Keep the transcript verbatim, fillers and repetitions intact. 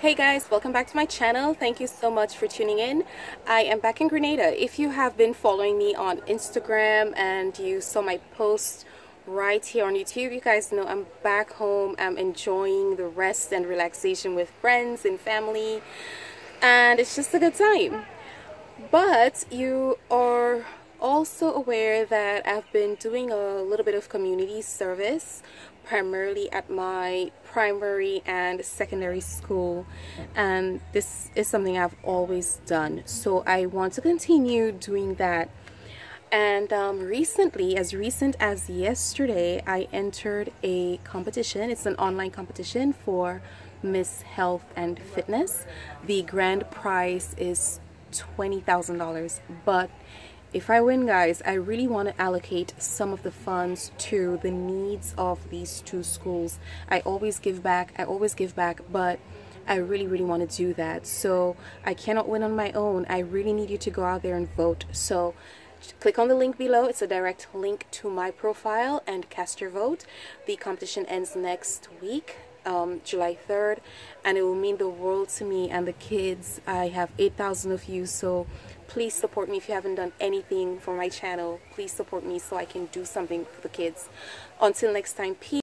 Hey guys, welcome back to my channel. Thank you so much for tuning in. I am back in Grenada. If you have been following me on Instagram and you saw my post right here on YouTube, you guys know I'm back home. I'm enjoying the rest and relaxation with friends and family, and it's just a good time. But you are also aware that I've been doing a little bit of community service, primarily at my primary and secondary school, and this is something I've always done, so I want to continue doing that. And um, recently, as recent as yesterday, I entered a competition. It's an online competition for Miss Health and Fitness. The grand prize is twenty thousand dollars, but if I win, guys, I really want to allocate some of the funds to the needs of these two schools. I always give back, I always give back, but I really, really want to do that. So I cannot win on my own. I really need you to go out there and vote. So click on the link below. It's a direct link to my profile, and cast your vote. The competition ends next week, um July third, and it will mean the world to me and the kids. I have eight thousand of you, so please support me. If you haven't done anything for my channel, please support me so I can do something for the kids. Until next time, peace.